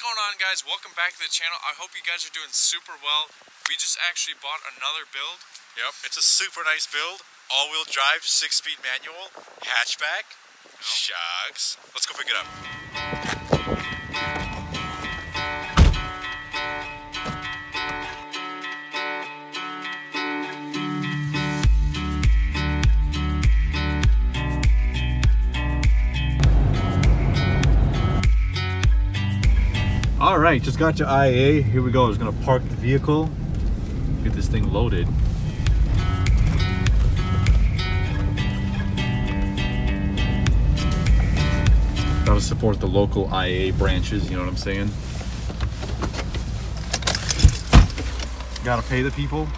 What's going on, guys? Welcome back to the channel. I hope you guys are doing super well. We just actually bought another build. Yep, it's a super nice build. All-wheel drive, 6-speed manual, hatchback. Shucks. Let's go pick it up. All right, just got to IAA. Here we go. I was gonna park the vehicle, get this thing loaded. Gotta support the local IAA branches. You know what I'm saying? Gotta pay the people.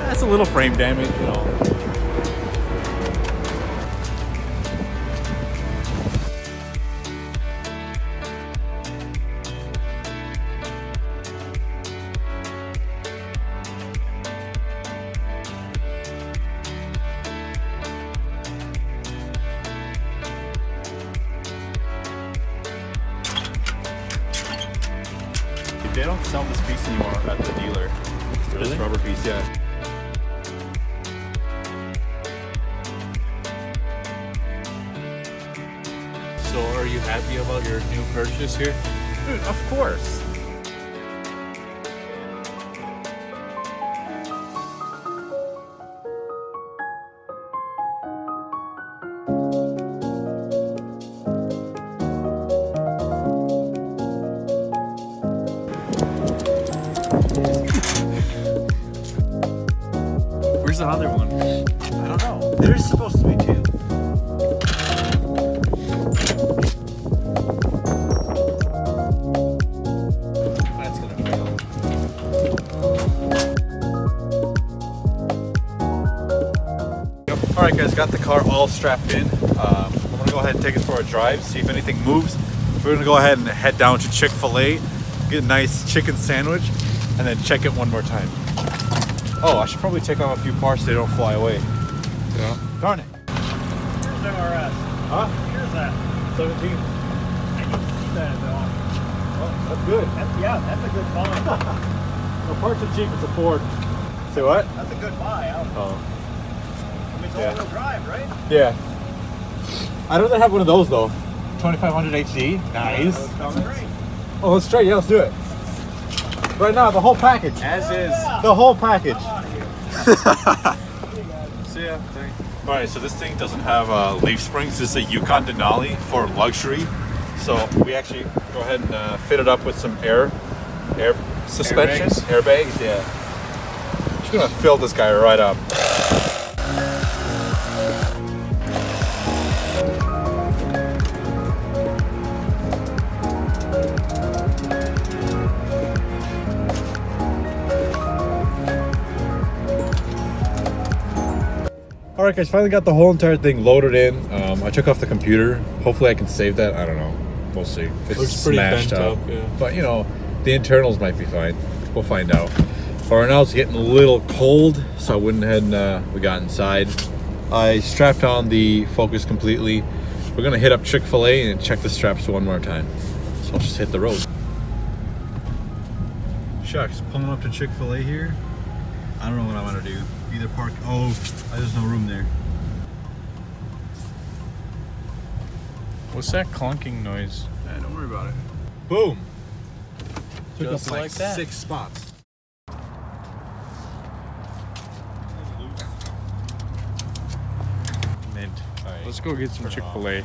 That's a little frame damage, you know. They don't sell this piece anymore at the dealer. Really? This rubber piece, yeah. So are you happy about your new purchase here? Dude, of course. Where's the other one? I don't know. There's supposed to be two. Alright guys, got the car all strapped in. I'm going to go ahead and take it for a drive, see if anything moves. We're going to go ahead and head down to Chick-fil-A, get a nice chicken sandwich, and then check it one more time. Oh, I should probably take off a few parts so they don't fly away. Yeah. Darn it. Here's MRS. Huh? Here's that. 17. I can see that in the office. Oh, that's good. That's a good buy. No, parts are cheap. It's a Ford. Say what? That's a good buy. I don't know. Oh. All-wheel drive, right? Yeah. I'd rather have one of those though. 2500 HD. Nice. That's great. Oh, let's try. Yeah, let's do it. Right now, the whole package. As is. The whole package. See ya. All right, so this thing doesn't have leaf springs. This is a Yukon Denali for luxury. So we actually go ahead and fit it up with some air suspension, airbags. Yeah. Just gonna fill this guy right up. Alright guys, finally got the whole entire thing loaded in. I took off the computer. Hopefully I can save that. I don't know. We'll see. It's looks smashed pretty bent up. Yeah. But you know, the internals might be fine. We'll find out. For right now it's getting a little cold, so I went ahead and we got inside. I strapped on the Focus completely. We're going to hit up Chick-fil-A and check the straps one more time. So I'll just hit the road. Shucks, pulling up to Chick-fil-A here. I don't know what I want to do. Either park. Oh, there's no room there. What's that clunking noise? Don't worry about it. Boom. Took just up like that. 6 spots. Mint. Right. Let's go get some Chick-fil-A.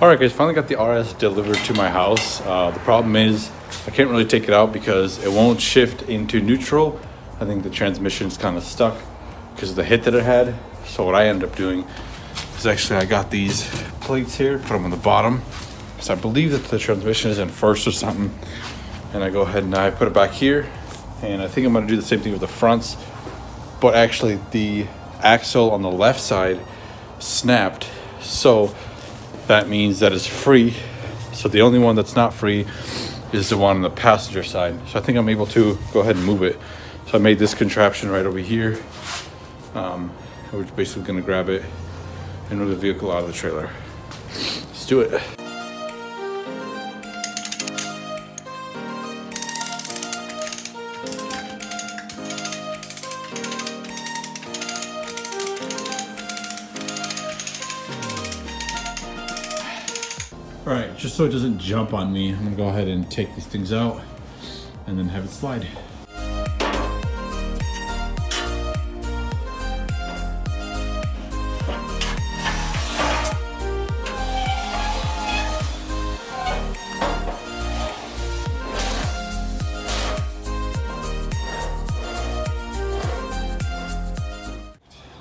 Alright guys, finally got the RS delivered to my house. The problem is I can't really take it out because it won't shift into neutral. I think the transmission's kind of stuck because of the hit that it had. So what I ended up doing is actually I got these plates here, put them on the bottom. So I believe that the transmission is in first or something. And I go ahead and I put it back here. And I think I'm going to do the same thing with the fronts. But actually the axle on the left side snapped. So that means that it's free. So the only one that's not free is the one on the passenger side. So I think I'm able to go ahead and move it. So I made this contraption right over here. We're basically gonna grab it and move the vehicle out of the trailer. Let's do it. All right, just so it doesn't jump on me, I'm gonna go ahead and take these things out and then have it slide.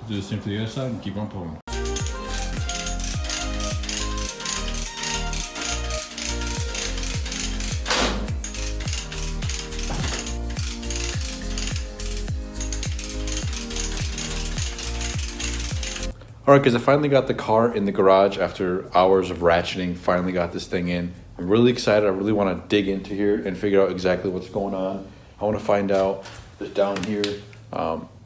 Do the same for the other side and keep on pulling. Alright guys, I finally got the car in the garage after hours of ratcheting, finally got this thing in. I'm really excited, I really want to dig into here and figure out exactly what's going on. I want to find out that down here,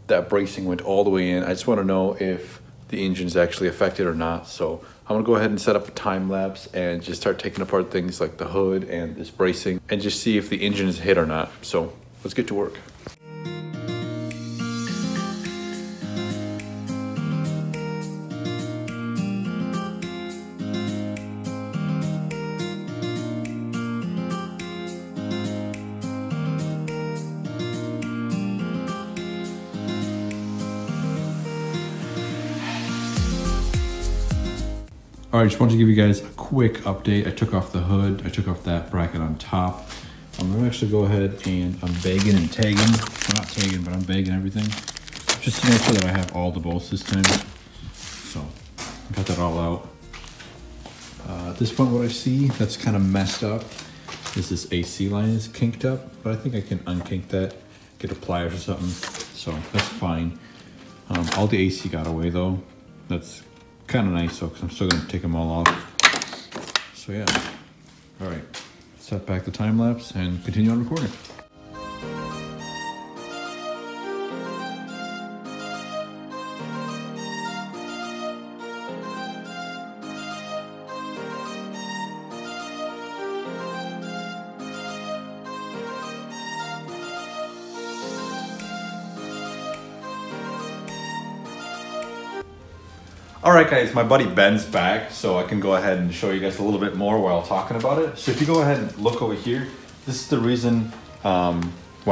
that bracing went all the way in. I just want to know if the engine's actually affected or not. So I'm going to go ahead and set up a time lapse and just start taking apart things like the hood and this bracing and just see if the engine is hit or not. So let's get to work. All right, just wanted to give you guys a quick update. I took off the hood. I took off that bracket on top. I'm gonna actually go ahead and I'm bagging and tagging. Well, not tagging, but I'm bagging everything. Just to make sure that I have all the bolts this time. So I got that all out. At this point, what I see that's kind of messed up is this AC line is kinked up, but I think I can unkink that, get a pliers or something. So that's fine. All the AC got away though. That's kind of nice though, because I'm still going to take them all off. So yeah, all right, set back the time lapse and continue on recording. Alright guys, my buddy Ben's back, so I can go ahead and show you guys a little bit more while talking about it. So if you go ahead and look over here, this is the reason why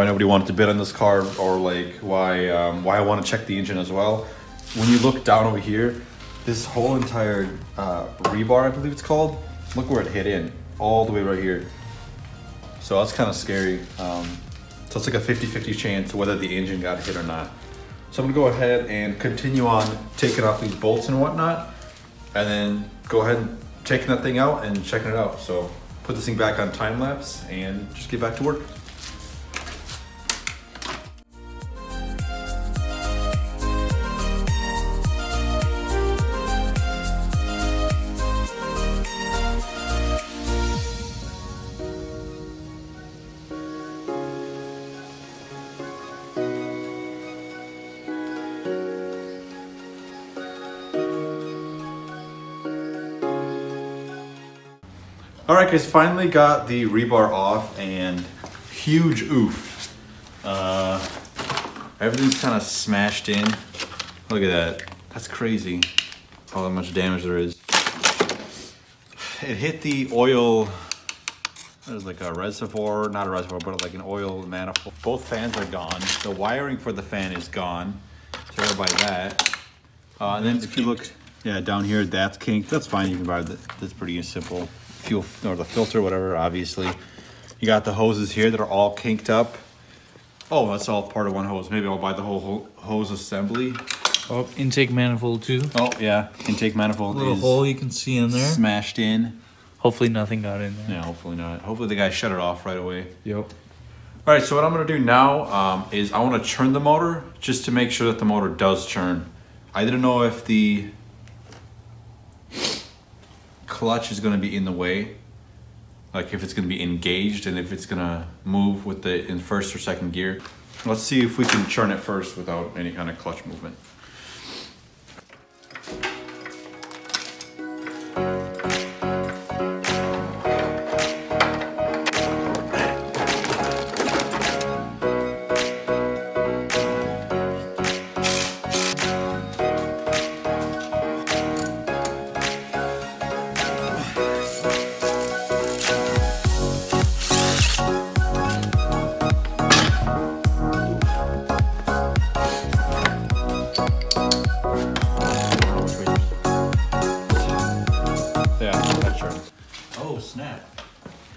nobody wanted to bid on this car, or like why I want to check the engine as well. When you look down over here, this whole entire rebar, I believe it's called, look where it hit in, all the way right here. So that's kind of scary. So it's like a 50-50 chance whether the engine got hit or not. So I'm gonna go ahead and continue on taking off these bolts and whatnot, and then go ahead and taking that thing out and checking it out. So put this thing back on time lapse and just get back to work. All right guys, finally got the rebar off and huge oof. Everything's kind of smashed in. Look at that. That's crazy how much damage there is. It hit the oil, there's like a reservoir, not a reservoir, but like an oil manifold. Both fans are gone. The wiring for the fan is gone. So go by that. And then if you look, yeah, down here, that's kinked. That's fine, you can buy that. That's pretty simple. Fuel or the filter, whatever, obviously. You got the hoses here that are all kinked up. Oh, that's all part of one hose. Maybe I'll buy the whole hose assembly. Oh, intake manifold too. Oh yeah, intake manifold. A little hole you can see in there. Smashed in. Hopefully nothing got in there. Yeah, hopefully not. Hopefully the guy shut it off right away. Yep. All right, so what I'm gonna do now is I wanna churn the motor just to make sure that the motor does churn. I didn't know if the clutch is gonna be in the way, like if it's gonna be engaged and if it's gonna move with the in first or second gear. Let's see if we can churn it first without any kind of clutch movement.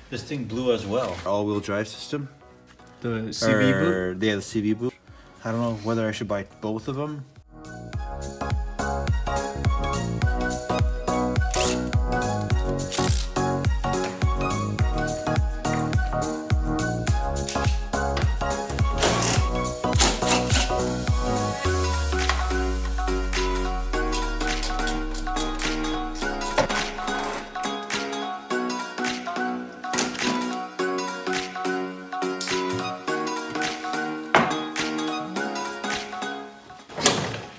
This thing blew as well. All-wheel drive system. The CV boot? Yeah, the CV boot. I don't know whether I should buy both of them.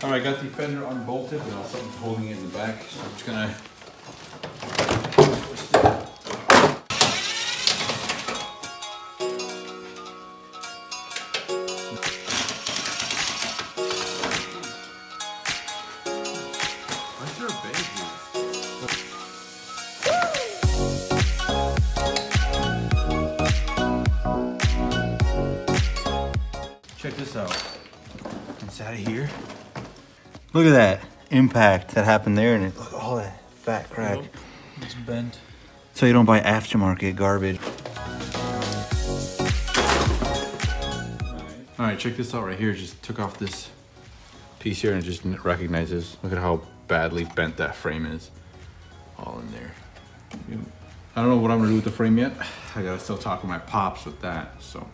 I got the fender unbolted and something's holding it in the back, so I'm just gonna twist it. Why is there a bag here? Check this out. It's out of here. Look at that impact that happened there, and look at all that fat crack. It's bent. So you don't buy aftermarket garbage. All right, check this out right here. Just took off this piece here and just recognizes. Look at how badly bent that frame is. All in there. I don't know what I'm gonna do with the frame yet. I gotta still talk with my pops with that, so.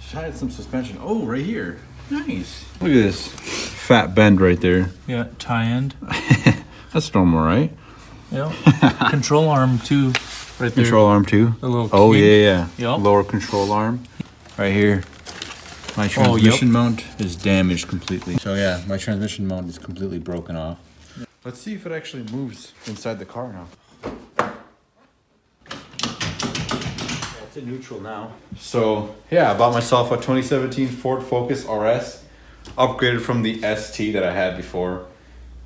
Just added some suspension. Oh, right here. Nice. Look at this fat bend right there. Yeah, tie end. That's normal, right? Yeah. Control arm too, right there. Control arm too. A little. Oh yeah, yeah. Yep. Lower control arm, right here. My transmission mount is damaged completely. So yeah, my transmission mount is completely broken off. Let's see if it actually moves inside the car now. Neutral now. So yeah, I bought myself a 2017 Ford Focus RS, upgraded from the ST that I had before.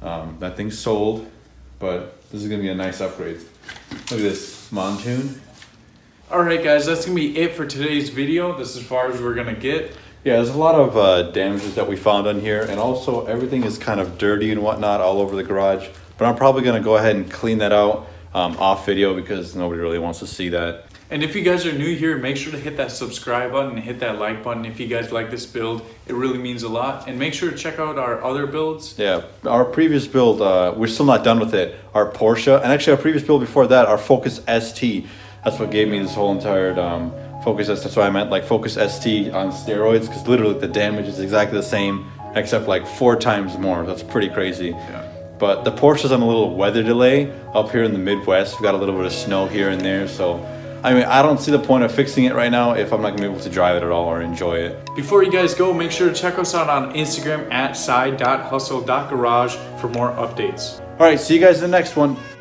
That thing's sold, but this is gonna be a nice upgrade. Look at this Montune. All right guys, that's gonna be it for today's video. This is as far as we're gonna get. Yeah, there's a lot of damages that we found on here, and also everything is kind of dirty and whatnot all over the garage, but I'm probably gonna go ahead and clean that out off video because nobody really wants to see that. And if you guys are new here, make sure to hit that subscribe button and hit that like button if you guys like this build. It really means a lot. And make sure to check out our other builds. Yeah, our previous build, we're still not done with it. Our Porsche, and actually our previous build before that, our Focus ST. That's what gave me this whole entire Focus ST. That's why I meant like Focus ST on steroids, because literally the damage is exactly the same, except like 4 times more. That's pretty crazy. Yeah. But the Porsche's on a little weather delay up here in the Midwest. We've got a little bit of snow here and there, so. I mean, I don't see the point of fixing it right now if I'm not gonna be able to drive it at all or enjoy it. Before you guys go, make sure to check us out on Instagram at side.hustle.garage for more updates. All right, see you guys in the next one.